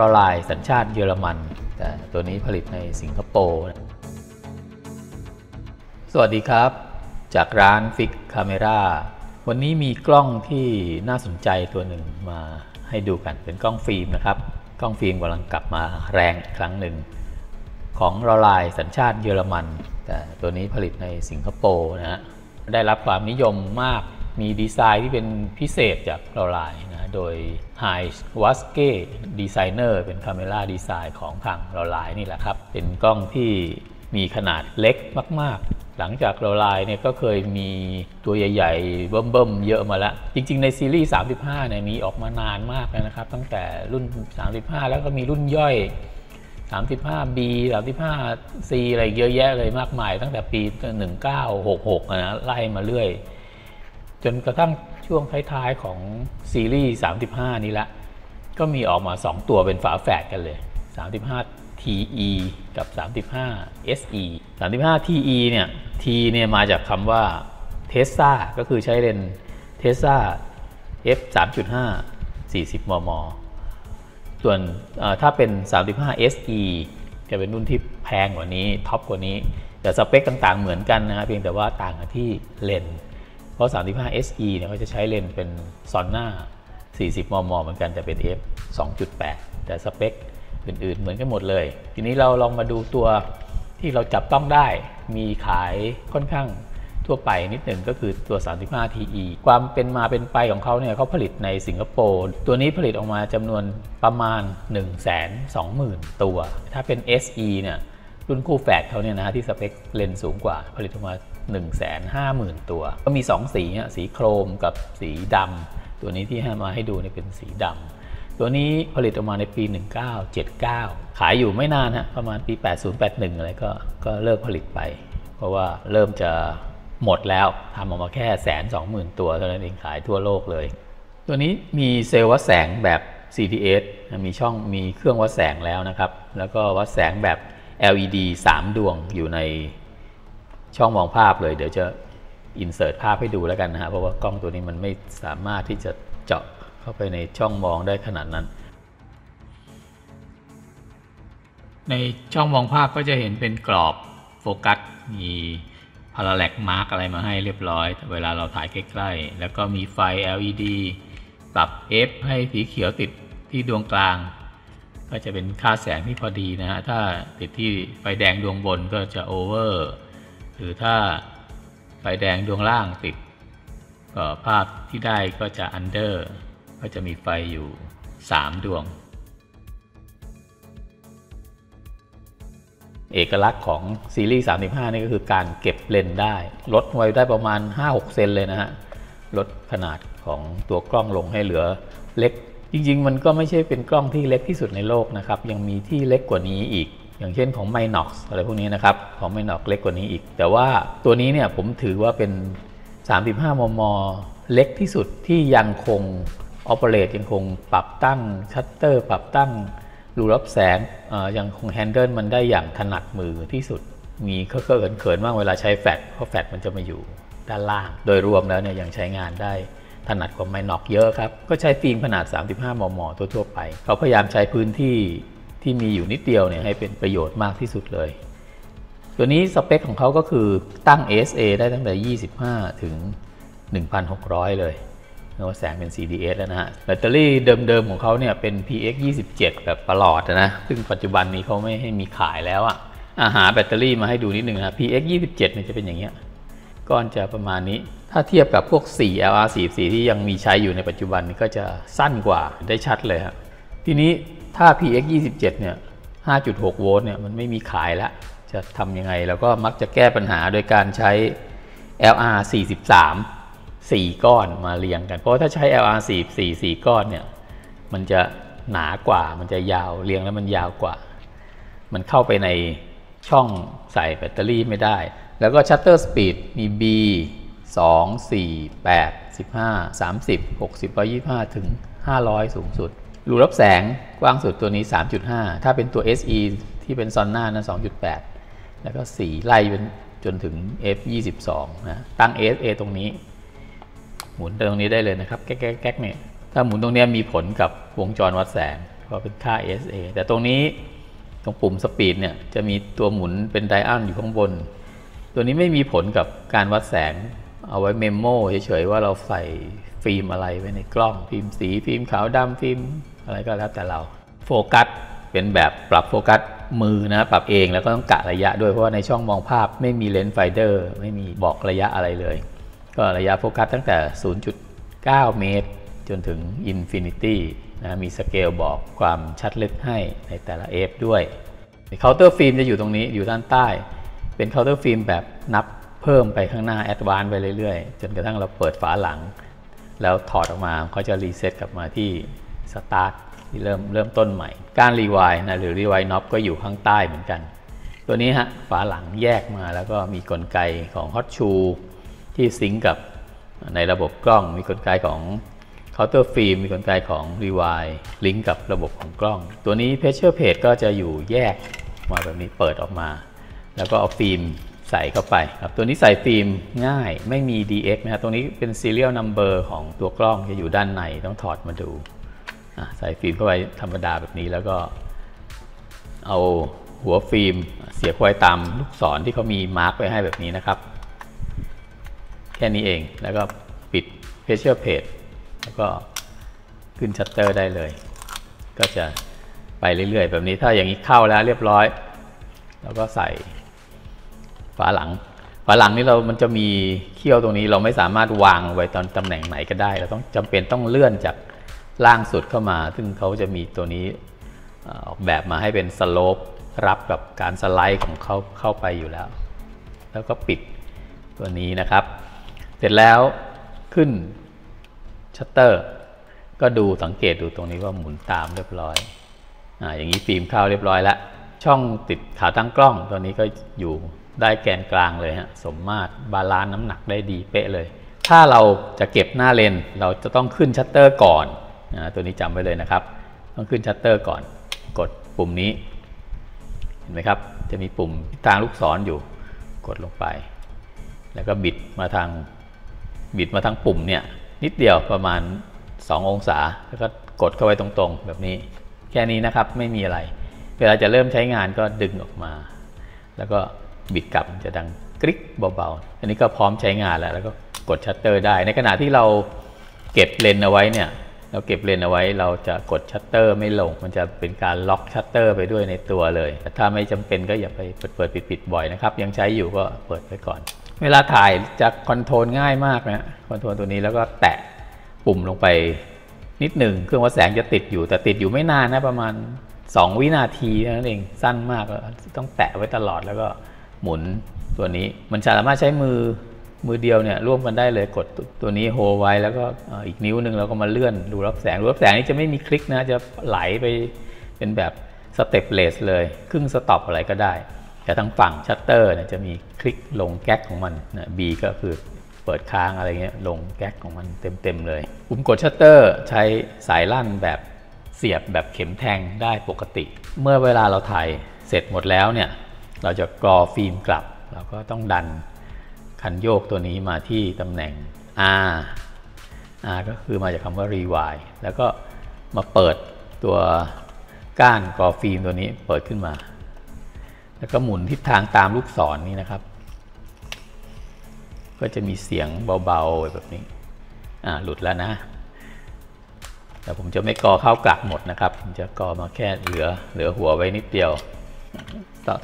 ลอไรด์สัญชาติเยอรมันแต่ตัวนี้ผลิตในสิงคโปร์สวัสดีครับจากร้านฟิกคาเมราวันนี้มีกล้องที่น่าสนใจตัวหนึ่งมาให้ดูกันเป็นกล้องฟิล์มนะครับกล้องฟิล์มกำลังกลับมาแรงอีกครั้งหนึ่งของลอไรด์สัญชาติเยอรมันแต่ตัวนี้ผลิตในสิงคโปร์นะฮะได้รับความนิยมมากมีดีไซน์ที่เป็นพิเศษจากลอไรด์นะโดยไฮส์วัสเก้ดีไซเนอร์เป็นคาเมราดีไซน์ของทางลอไรด์นี่แหละครับเป็นกล้องที่มีขนาดเล็กมากๆหลังจากลอไรด์เนี่ยก็เคยมีตัวใหญ่ๆเบิ่มๆเยอะมาแล้วจริงๆในซีรีส์35เนี่ยมีออกมานานมากแล้วนะครับตั้งแต่รุ่น35แล้วก็มีรุ่นย่อย35B 35C อะไรเยอะแยะเลยมากมายตั้งแต่ปี1966นะไล่มาเรื่อยจนกระทั่งช่วงท้ายๆของซีรีส์35นี้ละก็มีออกมา2ตัวเป็นฝาแฝดกันเลย35TE กับ35SE 35TE เนี่ย T เนี่ยมาจากคำว่า Tesla ก็คือใช้เลน Tesla F 3.5 40 มมส่วนถ้าเป็น 35SE จะเป็นรุ่นที่แพงกว่านี้ท็อปกว่านี้แต่สเปคต่างๆเหมือนกันนะเพียงแต่ว่าต่างกันที่เลนเพราะ 35SE เนี่ยเขาจะใช้เลนเป็นซอนหน้า 40 มม เหมือนกันแต่เป็น F 2.8 แต่สเปคอื่นๆเหมือนกันหมดเลยทีนี้เราลองมาดูตัวที่เราจับต้องได้มีขายค่อนข้างทั่วไปนิดหนึ่งก็คือตัว 35TE ความเป็นมาเป็นไปของเขาเนี่ยเขาผลิตในสิงคโปร์ตัวนี้ผลิตออกมาจำนวนประมาณ 120,000 ตัวถ้าเป็น SE เนี่ยรุ่นคู่แฝดเขาเนี่ยนะที่สเปคเลนส์สูงกว่าผลิตออกมา 150,000 ตัวก็มี2สีนะสีโครมกับสีดำตัวนี้ที่ให้มาให้ดูเนี่ยเป็นสีดำตัวนี้ผลิตออกมาในปี1979ขายอยู่ไม่นานฮะประมาณปี80-81อะไรก็เลิกผลิตไปเพราะว่าเริ่มจะหมดแล้วทำออกมาแค่120,000ตัวเท่านั้นเองขายทั่วโลกเลยตัวนี้มีเซลล์วัดแสงแบบ CTS มีช่องมีเครื่องวัดแสงแล้วนะครับแล้วก็วัดแสงแบบ LED 3 ดวงอยู่ในช่องมองภาพเลยเดี๋ยวจะ insert ภาพให้ดูแล้วกันนะฮะเพราะว่ากล้องตัวนี้มันไม่สามารถที่จะเจาะเข้าไปในช่องมองได้ขนาดนั้นในช่องมองภาพก็จะเห็นเป็นกรอบโฟกัสมีพาราแล็กมาร์กอะไรมาให้เรียบร้อยเวลาเราถ่ายใกล้ๆแล้วก็มีไฟ LED ปรับ F ให้สีเขียวติดที่ดวงกลางก็จะเป็นค่าแสงที่พอดีนะฮะถ้าติดที่ไฟแดงดวงบนก็จะโอเวอร์หรือถ้าไฟแดงดวงล่างติดก็ภาพที่ได้ก็จะอันเดอร์ก็จะมีไฟอยู่3ดวงเอกลักษณ์ของซีรีส์35นี่ก็คือการเก็บเลนส์ได้ลดไว้ได้ประมาณ 5-6 เซนเลยนะฮะลดขนาดของตัวกล้องลงให้เหลือเล็กจริงๆมันก็ไม่ใช่เป็นกล้องที่เล็กที่สุดในโลกนะครับยังมีที่เล็กกว่านี้อีกอย่างเช่นของ Minox อะไรพวกนี้นะครับของ Minox เล็กกว่านี้อีกแต่ว่าตัวนี้เนี่ยผมถือว่าเป็น 35 มม. เล็กที่สุดที่ยังคงออเปเรตยังคงปรับตั้งชัตเตอร์ปรับตั้งรูรับแสงยังคงแฮนเดิลมันได้อย่างถนัดมือที่สุดมีเคอะๆเขินๆมากเวลาใช้แฟลชเพราะแฟลชมันจะมาอยู่ด้านล่างโดยรวมแล้วเนี่ยยังใช้งานได้ถนัดกว่า Minox เยอะครับก็ใช้ฟิล์มขนาด 35 มม. ทั่วๆไปเขาพยายามใช้พื้นที่ที่มีอยู่นิดเดียวเนี่ยให้เป็นประโยชน์มากที่สุดเลยตัวนี้สเปคของเขาก็คือตั้ง ASA ได้ตั้งแต่25ถึง 1,600 เลยแล้วแสงเป็น CDS แล้วนะฮะแบตเตอรี่เดิมๆของเขาเนี่ยเป็น PX 27แบบประหลอดนะซึ่งปัจจุบันนี้เขาไม่ให้มีขายแล้วอ่ะหาแบตเตอรี่มาให้ดูนิดนึงนะ PX 27เนี่ยจะเป็นอย่างเงี้ยก้อนจะประมาณนี้ถ้าเทียบกับพวก 4LR 44ที่ยังมีใช้อยู่ในปัจจุบันนี้ก็จะสั้นกว่าได้ชัดเลยครับทีนี้ถ้า PX 27เนี่ย 5.6 โวลต์เนี่ยมันไม่มีขายแล้วจะทำยังไงเราก็มักจะแก้ปัญหาโดยการใช้ LR 434ก้อนมาเรียงกันเพราะถ้าใช้ LR 44 4ก้อนเนี่ยมันจะหนากว่ามันจะยาวเรียงแล้วมันยาวกว่ามันเข้าไปในช่องใส่แบตเตอรี่ไม่ได้แล้วก็ชัตเตอร์สปีดมี B 2 4 8 15 30 60 125 ถึง 500 สูงสุดรูรับแสงกว้างสุดตัวนี้ 3.5 ถ้าเป็นตัว SE ที่เป็นซอนหน้านะ 2.8 แล้วก็4ไล่จนถึง F 22 นะตั้ง ASA ตรงนี้หมุนตรงนี้ได้เลยนะครับแก๊กๆเนี่ยถ้าหมุนตรงนี้มีผลกับวงจรวัดแสง ก็เป็นค่า SA แต่ตรงนี้ตรงปุ่มสปีดเนี่ยจะมีตัวหมุนเป็นไดอัลอยู่ข้างบนตัวนี้ไม่มีผลกับการวัดแสงเอาไว้เมมโมเฉยๆว่าเราใส่ฟิล์มอะไรไว้ในกล้องฟิล์มสีฟิล์มขาวดำฟิล์มอะไรก็แล้วแต่เราโฟกัสเป็นแบบปรับโฟกัสมือนะปรับเองแล้วก็ต้องกะระยะด้วยเพราะว่าในช่องมองภาพไม่มีเลนส์ไฟเดอร์ไม่มีบอกระยะอะไรเลยก็ระยะโฟกัสตั้งแต่ 0.9 เมตรจนถึงอินฟินิตี้นะมีสเกลบอกความชัดลึกให้ในแต่ละเอฟด้วยเคาน์เตอร์ฟิล์มจะอยู่ตรงนี้อยู่ด้านใต้เป็นเคาน์เตอร์ฟิล์มแบบนับเพิ่มไปข้างหน้าแอดวานซ์ไปเรื่อยๆจนกระทั่งเราเปิดฝาหลังแล้วถอดออกมาเขาจะรีเซ็ตกลับมาที่สตาร์ทที่เริ่มต้นใหม่การรีไวด์นะหรือรีไวด์น็อปก็อยู่ข้างใต้เหมือนกันตัวนี้ฮะฝาหลังแยกมาแล้วก็มีกลไกของฮอตชูที่ซิงก์กับในระบบกล้องมีกลไกของเคาน์เตอร์ฟิล์มมีกลไกของรีไวด์ลิงก์กับระบบของกล้องตัวนี้เพชเชอร์เพจก็จะอยู่แยกมาแบบนี้เปิดออกมาแล้วก็เอาฟิล์มใส่เข้าไปครับตัวนี้ใส่ฟิล์มง่ายไม่มี DX นะตรงนี้เป็น serial number ของตัวกล้องจะอยู่ด้านในต้องถอดมาดูใส่ฟิล์มเข้าไปธรรมดาแบบนี้แล้วก็เอาหัวฟิล์มเสียบไว้ตามลูกศรที่เขามีมาร์กไว้ให้แบบนี้นะครับแค่นี้เองแล้วก็ปิด pressure plate แล้วก็ขึ้นชัตเตอร์ได้เลยก็จะไปเรื่อยๆแบบนี้ถ้าอย่างนี้เข้าแล้วเรียบร้อยแล้วก็ใส่ฝาหลังนี่มันจะมีเขี้ยวตรงนี้เราไม่สามารถวางไว้ตอนตำแหน่งไหนก็ได้เราต้องจำเป็นต้องเลื่อนจากล่างสุดเข้ามาซึ่งเขาจะมีตัวนี้ออกแบบมาให้เป็นสโลปรับกับการสไลด์ของเขาเข้าไปอยู่แล้วแล้วก็ปิดตัวนี้นะครับเสร็จแล้วขึ้นชัตเตอร์ก็ดูสังเกตดูตรงนี้ว่าหมุนตามเรียบร้อยอย่างนี้ฟิล์มเข้าเรียบร้อยแล้วช่องติดขาตั้งกล้องตัวนี้ก็อยู่ได้แกนกลางเลยฮะสมมาตรบาลานซ์น้ำหนักได้ดีเป๊ะเลยถ้าเราจะเก็บหน้าเลนเราจะต้องขึ้นชัตเตอร์ก่อนตัวนี้จำไว้เลยนะครับต้องขึ้นชัตเตอร์ก่อนกดปุ่มนี้เห็นไหมครับจะมีปุ่มทิศทางลูกศร อยู่กดลงไปแล้วก็บิดมาทางปุ่มเนี่ยนิดเดียวประมาณ2องศาแล้วก็กดเข้าไปตรงๆแบบนี้แค่นี้นะครับไม่มีอะไรเวลาจะเริ่มใช้งานก็ดึงออกมาแล้วก็บิดกลับจะดังกริ๊กเบาๆอันนี้ก็พร้อมใช้งานแล้วก็กดชัตเตอร์ได้ในขณะที่เราเก็บเลนเอาไว้เนี่ยเราเก็บเลนเอาไว้เราจะกดชัตเตอร์ไม่ลงมันจะเป็นการล็อกชัตเตอร์ไปด้วยในตัวเลยแต่ถ้าไม่จำเป็นก็อย่าไปเปิดปิดบ่อยนะครับยังใช้อยู่ก็เปิดไปก่อนเวลาถ่ายจะคอนโทรลง่ายมากนะคอนโทรลตัวนี้แล้วก็แตะปุ่มลงไปนิดหนึ่งเครื่องวัดแสงจะติดอยู่แต่ติดอยู่ไม่นานนะประมาณ2วินาทีนั่นเองสั้นมากต้องแตะไว้ตลอดแล้วก็หมุนตัวนี้มันสามารถใช้มือเดียวเนี่ยร่วมกันได้เลยกดตัวนี้โฮไว้แล้วก็อีกนิ้วหนึ่งเราก็มาเลื่อนดูรับแสงนี่จะไม่มีคลิกนะจะไหลไปเป็นแบบสเต็ปเลสเลยครึ่งสต็อปอะไรก็ได้แต่ทางฝั่งชัตเตอร์เนี่ยจะมีคลิกลงแก๊กของมันนะบีก็คือเปิดค้างอะไรเงี้ยลงแก๊กของมันเต็มเลยปุ่มกดชัตเตอร์ใช้สายลั่นแบบเสียบแบบเข็มแทงได้ปกติเมื่อเวลาเราถ่ายเสร็จหมดแล้วเนี่ยเราจะกรอฟิล์มกลับเราก็ต้องดันคันโยกตัวนี้มาที่ตำแหน่ง R ก็คือมาจากคำว่า rewind แล้วก็มาเปิดตัวก้านกรอฟิล์มตัวนี้เปิดขึ้นมาแล้วก็หมุนทิศทางตามลูกศร นี้นะครับก็จะมีเสียงเบาๆแบบนี้หลุดแล้วนะแต่ผมจะไม่กรอเข้ากลักหมดนะครับผมจะกรอมาแค่เหลือหัวไว้นิดเดียว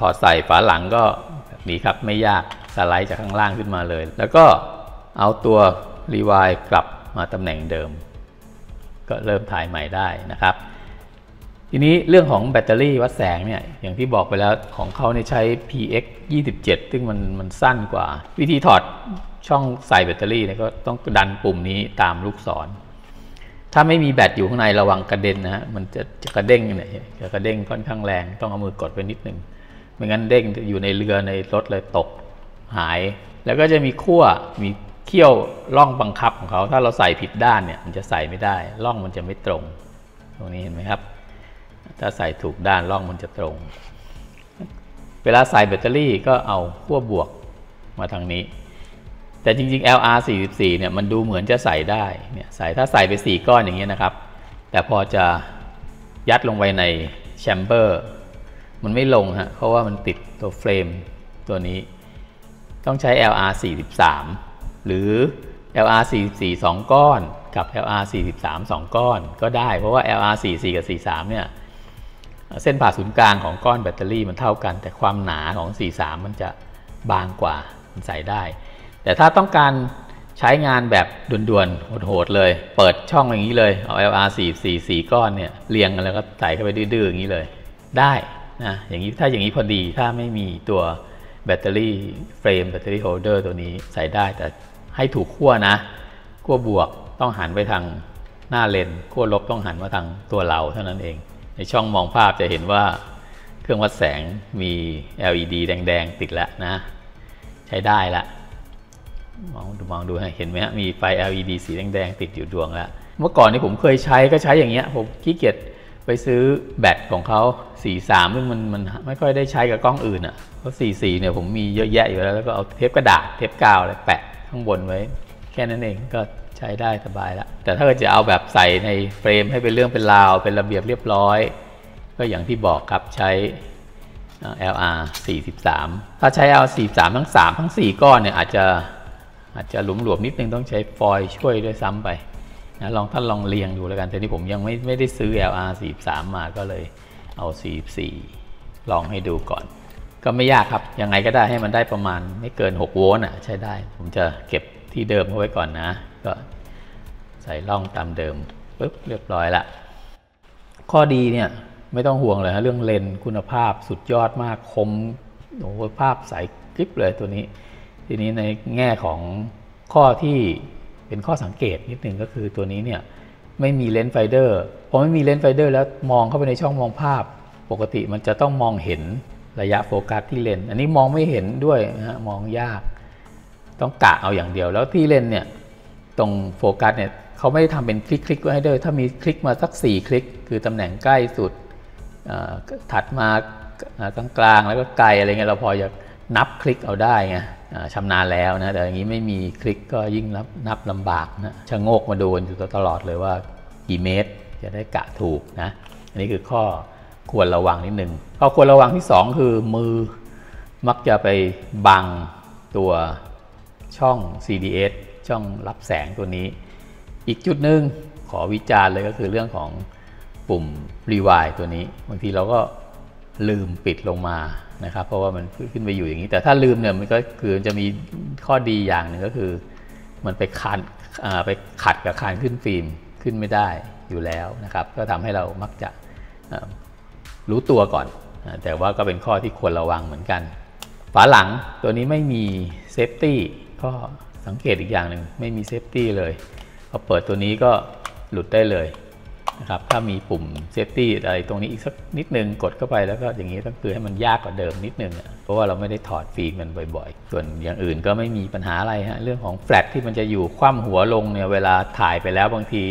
ถอดใส่ฝาหลังก็แบบนี้ครับไม่ยากสไลด์จากข้างล่างขึ้นมาเลยแล้วก็เอาตัวรีไวด์กลับมาตำแหน่งเดิมก็เริ่มถ่ายใหม่ได้นะครับทีนี้เรื่องของแบตเตอรี่วัดแสงเนี่ยอย่างที่บอกไปแล้วของเขาเนี่ยใช้ PX 27ซึ่งมันสั้นกว่าวิธีถอดช่องใส่แบตเตอรี่เนี่ยก็ต้องดันปุ่มนี้ตามลูกศรถ้าไม่มีแบตอยู่ข้างในระวังกระเด็นนะฮะมันจะกระเด้งเนี่ยจะกระเด้งค่อนข้างแรงต้องเอามือกดไปนิดนึงไม่งั้นเด้งอยู่ในเรือในรถเลยตกหายแล้วก็จะมีขั้วมีเขี้ยวร่องบังคับของเขาถ้าเราใส่ผิดด้านเนี่ยมันจะใส่ไม่ได้ร่องมันจะไม่ตรงตรงนี้เห็นไหมครับถ้าใส่ถูกด้านร่องมันจะตรงเวลาใส่แบตเตอรี่ก็เอาขั้วบวกมาทางนี้แต่จริงๆ LR 44เนี่ยมันดูเหมือนจะใส่ได้เนี่ยใส่ถ้าใส่ไป4ก้อนอย่างเงี้ยนะครับแต่พอจะ ยัดลงไปในแชมเบอร์มันไม่ลงฮะเพราะว่ามันติดตัวเฟรมตัวนี้ต้องใช้ LR 43หรือ LR 44 2 ก้อนกับ LR 43 2 ก้อนก็ได้เพราะว่า LR 44 กับ 43 เนี่ยเส้นผ่าศูนย์กลางของก้อนแบตเตอรี่มันเท่ากันแต่ความหนาของ 43 มันจะบางกว่ามันใส่ได้แต่ถ้าต้องการใช้งานแบบด่วนๆโหดๆเลยเปิดช่องอย่างนี้เลยเอา LR 44 4 ก้อนเนี่ยเรียงกันแล้วก็ใส่เข้าไปดื้อๆอย่างนี้เลยได้นะอย่างนี้ถ้าอย่างนี้พอดีถ้าไม่มีตัวแบตเตอรี่เฟรมแบตเตอรี่โฮลเดอร์ตัวนี้ใส่ได้แต่ให้ถูกขั้วนะขั้วบวกต้องหันไปทางหน้าเลนขั้วลบต้องหันมาทางตัวเราเท่านั้นเองในช่องมองภาพจะเห็นว่าเครื่องวัดแสงมี LED แดงๆติดแล้วนะใช้ได้ละมองดูเห็นไหมฮะมีไฟ LED สีแดงๆติดอยู่ดวงแล้วเมื่อก่อนนี่ผมเคยใช้ก็ใช้อย่างเงี้ยผมขี้เกียจไปซื้อแบตของเขา43ซึ่งมันไม่ค่อยได้ใช้กับกล้องอื่นอ่ะเพราะ44เนี่ยผมมีเยอะแยะอยู่แล้วก็เอาเทปกระดาษเทปกาวอะไรแปะข้างบนไว้แค่นั้นเองก็ใช้ได้สบายละแต่ถ้าจะเอาแบบใส่ในเฟรมให้เป็นเรื่องเป็นราวเป็นระเบียบเรียบร้อยก็อย่างที่บอกครับใช้ LR 43ถ้าใช้ LR 43ทั้ง3ทั้ง4ก้อนเนี่ยอาจจะหลวมๆนิดนึงต้องใช้ฟอยล์ช่วยด้วยซ้ำไปนะท่านลองเรียงดูแล้วกันแต่นี่ผมยังไม่ได้ซื้อ LR 43มาก็เลยเอา44ลองให้ดูก่อนก็ไม่ยากครับยังไงก็ได้ให้มันได้ประมาณไม่เกิน6โวลต์อ่ะใช้ได้ผมจะเก็บที่เดิมเอาไว้ก่อนนะก็ใส่ร่องตามเดิมปึ๊บเรียบร้อยละข้อดีเนี่ยไม่ต้องห่วงเลยฮะเรื่องเลนส์คุณภาพสุดยอดมากคมโอ้โหภาพใสกริบเลยตัวนี้ทีนี้ในแง่ของข้อที่เป็นข้อสังเกตนิดนึงก็คือตัวนี้เนี่ยไม่มีเลนส์ไฟเดอร์พอไม่มีเลนส์ไฟเดอร์แล้วมองเข้าไปในช่องมองภาพปกติมันจะต้องมองเห็นระยะโฟกัสที่เลนส์อันนี้มองไม่เห็นด้วยนะฮะมองยากต้องกะเอาอย่างเดียวแล้วที่เลนส์เนี่ยตรงโฟกัสเนี่ยเขาไม่ได้ทำเป็นคลิกไว้ให้ด้วยถ้ามีคลิกมาสัก4คลิกคือตำแหน่งใกล้สุดถัดมากลางแล้วก็ไกลอะไรเงี้ยเราพอจะนับคลิกเอาได้ไงชำนาญแล้วนะแต่อย่างนี้ไม่มีคลิกก็ยิ่งนับลำบากนะชะโงกมาดูอยู่ตลอดเลยว่ากี่เมตรจะได้กะถูกนะอันนี้คือข้อควรระวังนิดนึงข้อควรระวังที่2คือมือมักจะไปบังตัวช่อง CDS ช่องรับแสงตัวนี้อีกจุดหนึ่งขอวิจารณ์เลยก็คือเรื่องของปุ่มรีวายตัวนี้บางทีเราก็ลืมปิดลงมานะครับเพราะว่ามันขึ้นไปอยู่อย่างนี้แต่ถ้าลืมเนี่ยมันก็คือจะมีข้อดีอย่างหนึ่งก็คือมันไปขัดกับคานขึ้นฟิล์มขึ้นไม่ได้อยู่แล้วนะครับก็ทำให้เรามักจะรู้ตัวก่อนแต่ว่าก็เป็นข้อที่ควรระวังเหมือนกันฝาหลังตัวนี้ไม่มีเซฟตี้ก็สังเกตอีกอย่างหนึ่งไม่มีเซฟตี้เลยพอเปิดตัวนี้ก็หลุดได้เลยนะครับถ้ามีปุ่มเซฟตี้อะไรตรงนี้อีกสักนิดนึงกดเข้าไปแล้วก็อย่างนี้ต้องคือให้มันยากกว่าเดิมนิดนึงเพราะว่าเราไม่ได้ถอดฟิล์มมันบ่อยๆส่วนอย่างอื่นก็ไม่มีปัญหาอะไรฮะเรื่องของแฟลชที่มันจะอยู่คว่ำหัวลงเนี่ยเวลาถ่ายไปแล้วบางที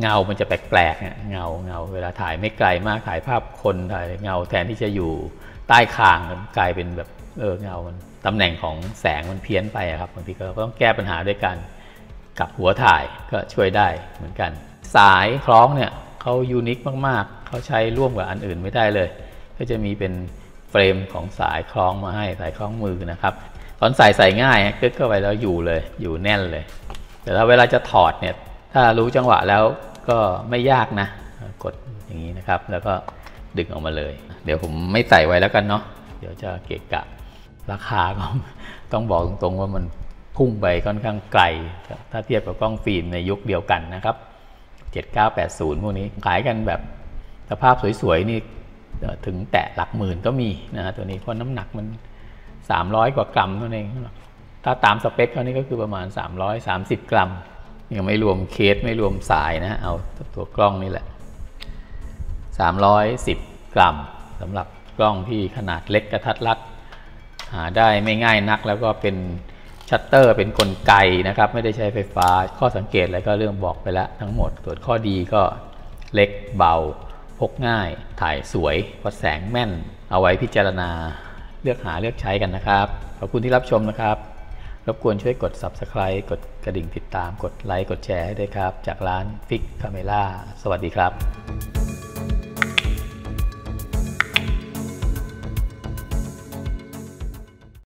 เงามันจะแปลกๆเนี่ยเงาเวลาถ่ายไม่ไกลมากถ่ายภาพคนถ่ายเงาแทนที่จะอยู่ใต้คางมันกลายเป็นแบบเงามันตำแหน่งของแสงมันเพี้ยนไปครับบางทีก็ต้องแก้ปัญหาด้วยกันกับหัวถ่ายก็ช่วยได้เหมือนกันสายคล้องเนี่ยเขายูนิคมากๆเขาใช้ร่วมกับอันอื่นไม่ได้เลยก็จะมีเป็นเฟรมของสายคล้องมาให้สายคล้องมือนะครับตอนใส่ง่ายกึ๊กเข้าไปแล้วอยู่เลยอยู่แน่นเลยแต่ถ้าเวลาจะถอดเนี่ยถ้ารู้จังหวะแล้วก็ไม่ยากนะกดอย่างนี้นะครับแล้วก็ดึงออกมาเลยเดี๋ยวผมไม่ใส่ไว้แล้วกันเนาะเดี๋ยวจะเกะกะราคาก็ต้องบอกตรงๆว่ามันพุ่งไปค่อนข้างไกลถ้าเทียบกับกล้องฟิล์มในยุคเดียวกันนะครับ7980พวกนี้ขายกันแบบสภาพสวยๆนี่ถึงแตะหลักหมื่นก็มีนะตัวนี้เพราะน้ำหนักมัน300กว่ากรัมเท่านั้นเองถ้าตามสเปคเขานี่ก็คือประมาณ330กรัมยังไม่รวมเคสไม่รวมสายนะเอาตัวกล้องนี่แหละ310กรัมสำหรับกล้องที่ขนาดเล็กกระทัดรัดหาได้ไม่ง่ายนักแล้วก็เป็นชัตเตอร์เป็นกลไกนะครับไม่ได้ใช้ไฟฟ้าข้อสังเกตอะไรก็เรื่องบอกไปแล้วทั้งหมดส่วนข้อดีก็เล็กเบาพกง่ายถ่ายสวยวัดแสงแม่นเอาไว้พิจารณาเลือกหาเลือกใช้กันนะครับขอบคุณที่รับชมนะครับรบกวนช่วยกด Subscribe กดกระดิ่งติดตามกดไลค์กดแชร์ให้ด้วยครับจากร้าน Fix Camera สวัสดีครับ